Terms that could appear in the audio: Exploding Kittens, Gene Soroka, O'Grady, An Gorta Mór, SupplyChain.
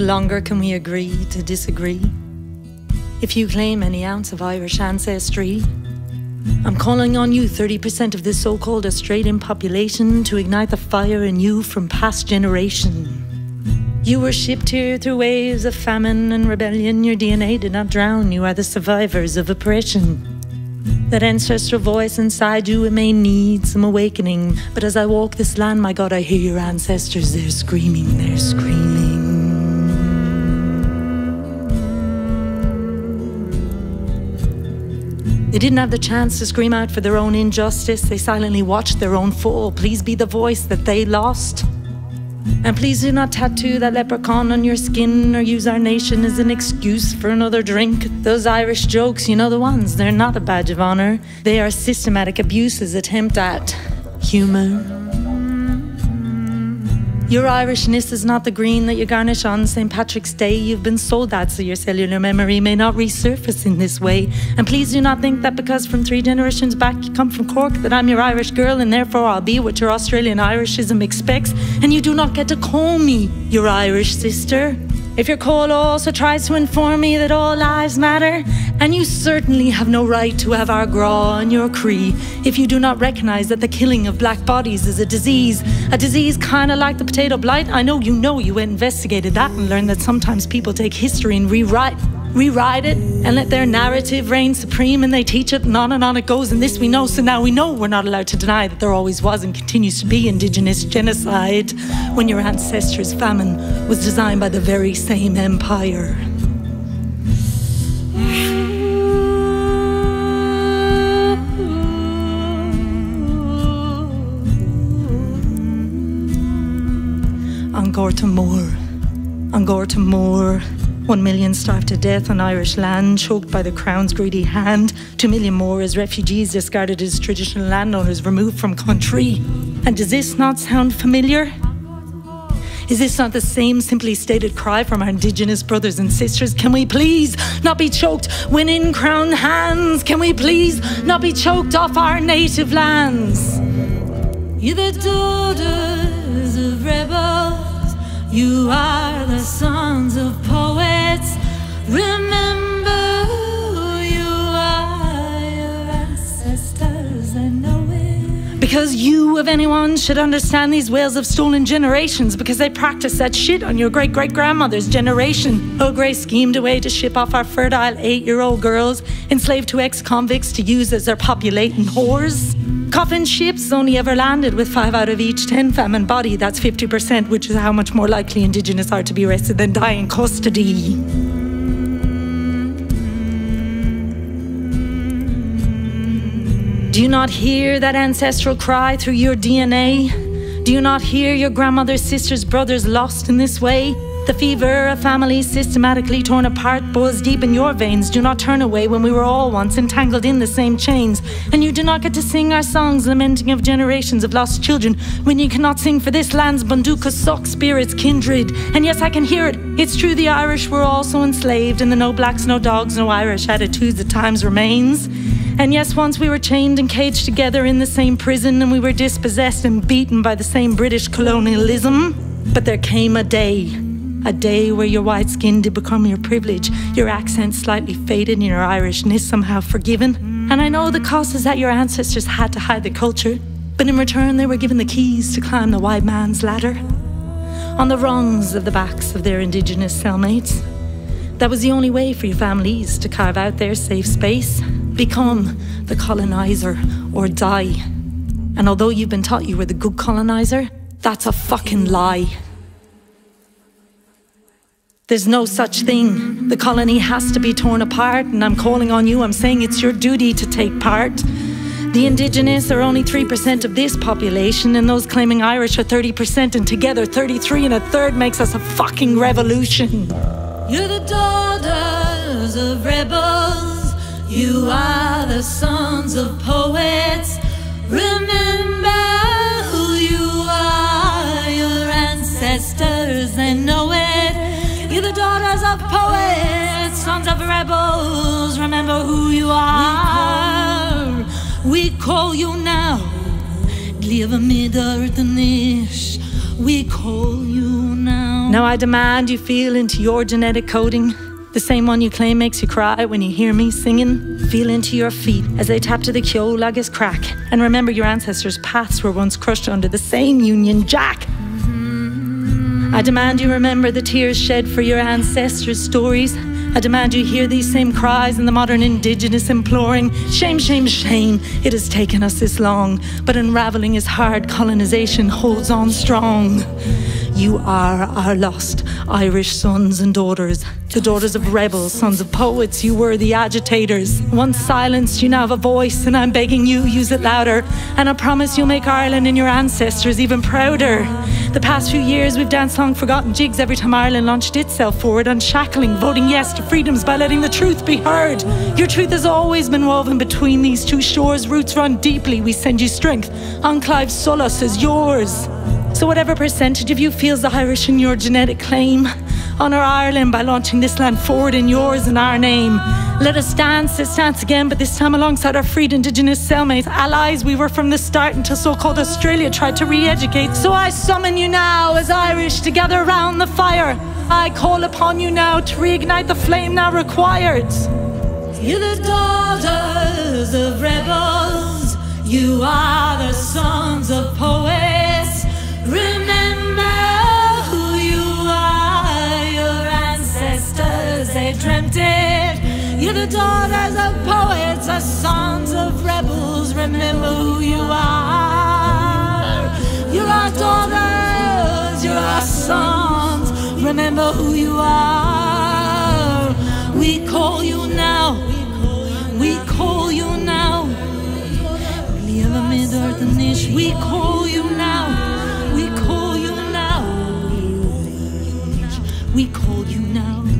No longer can we agree to disagree. If you claim any ounce of Irish ancestry, I'm calling on you, 30% of this so-called Australian population, to ignite the fire in you from past generation. You were shipped here through waves of famine and rebellion. Your DNA did not drown. You are the survivors of oppression. That ancestral voice inside you, it may need some awakening. But as I walk this land, my God, I hear your ancestors. They're screaming, they're screaming. They didn't have the chance to scream out for their own injustice. They silently watched their own fall. Please be the voice that they lost. And please do not tattoo that leprechaun on your skin or use our nation as an excuse for another drink. Those Irish jokes, you know the ones, they're not a badge of honor. They are systematic abuses, attempt at humor. Your Irishness is not the green that you garnish on St. Patrick's Day. You've been sold that, so your cellular memory may not resurface in this way. And please do not think that because from 3 generations back you come from Cork that I'm your Irish girl and therefore I'll be what your Australian Irishism expects. And you do not get to call me your Irish sister. If your call also tries to inform me that all lives matter, and you certainly have no right to have our Gra and your Cree if you do not recognize that the killing of black bodies is a disease kind of like the potato blight. I know you went investigated that and learned that sometimes people take history and rewrite it and let their narrative reign supreme, and they teach it, and on it goes, and this we know, so now we know we're not allowed to deny that there always was and continues to be indigenous genocide when your ancestors' famine was designed by the very same empire. An Gorta Mór, An Gorta Mór. 1 million starved to death on Irish land, choked by the Crown's greedy hand. 2 million more as refugees discarded as traditional landowners removed from country. And does this not sound familiar? Is this not the same simply stated cry from our Indigenous brothers and sisters? Can we please not be choked when in Crown hands? Can we please not be choked off our native lands? You're the daughters of rebels. You are the sons of poets. Remember who you are, your ancestors, I know it. Because you, if anyone, should understand these wails of stolen generations, because they practiced that shit on your great-great-grandmother's generation. O'Grady schemed a way to ship off our fertile 8-year-old girls, enslaved to ex-convicts to use as their populating whores. Coffin ships only ever landed with 5 out of each 10 famine body. That's 50%, which is how much more likely Indigenous are to be arrested than die in custody. Do you not hear that ancestral cry through your DNA? Do you not hear your grandmother's sisters, brothers lost in this way? The fever of families systematically torn apart boils deep in your veins. Do not turn away when we were all once entangled in the same chains. And you do not get to sing our songs lamenting of generations of lost children when you cannot sing for this land's Bunduka Sok spirits kindred. And yes, I can hear it. It's true, the Irish were also enslaved, and the no blacks, no dogs, no Irish attitudes at times remains. And yes, once we were chained and caged together in the same prison, and we were dispossessed and beaten by the same British colonialism. But there came a day where your white skin did become your privilege, your accent slightly faded, and your Irishness somehow forgiven. And I know the cost is that your ancestors had to hide their culture, but in return they were given the keys to climb the white man's ladder on the rungs of the backs of their Indigenous cellmates. That was the only way for your families to carve out their safe space. Become the colonizer or die. And although you've been taught you were the good colonizer, that's a fucking lie. There's no such thing. The colony has to be torn apart, and I'm calling on you, I'm saying it's your duty to take part. The Indigenous are only 3% of this population, and those claiming Irish are 30%, and together 33 1/3 makes us a fucking revolution. You're the daughters of rebels. You are the sons of poets. Remember who you are, your ancestors, they know it. You're the daughters of poets, sons of rebels. Remember who you are. We call you now. We call you now. Now I demand you feel into your genetic coding, the same one you claim makes you cry when you hear me singing. Feel into your feet as they tap to the Keolagha's crack, and remember your ancestors' paths were once crushed under the same Union Jack. I demand you remember the tears shed for your ancestors' stories. I demand you hear these same cries in the modern indigenous imploring. Shame, shame, shame, it has taken us this long, but unraveling is hard, colonization holds on strong. You are our lost Irish sons and daughters, the daughters of rebels, sons of poets. You were the agitators. Once silenced, you now have a voice, and I'm begging you, use it louder. And I promise you'll make Ireland and your ancestors even prouder. The past few years, we've danced long forgotten jigs every time Ireland launched itself forward, unshackling, voting yes to freedoms by letting the truth be heard. Your truth has always been woven between these two shores. Roots run deeply, we send you strength. Enclave Solas is yours. So whatever percentage of you feels the Irish in your genetic claim, honour Ireland by launching this land forward in yours and our name. Let us dance this dance again, but this time alongside our freed indigenous cellmates, allies we were from the start until so-called Australia tried to re-educate. So I summon you now as Irish to gather round the fire. I call upon you now to reignite the flame now required. You're the daughters of rebels, you are the sons of poets. Remember who you are, your ancestors, they dreamt it. You're the daughters of poets, the sons of rebels. Remember who you are. You're our daughters, you're our sons. Remember who you are. We call you now, we call you now. We call you now. We call you now.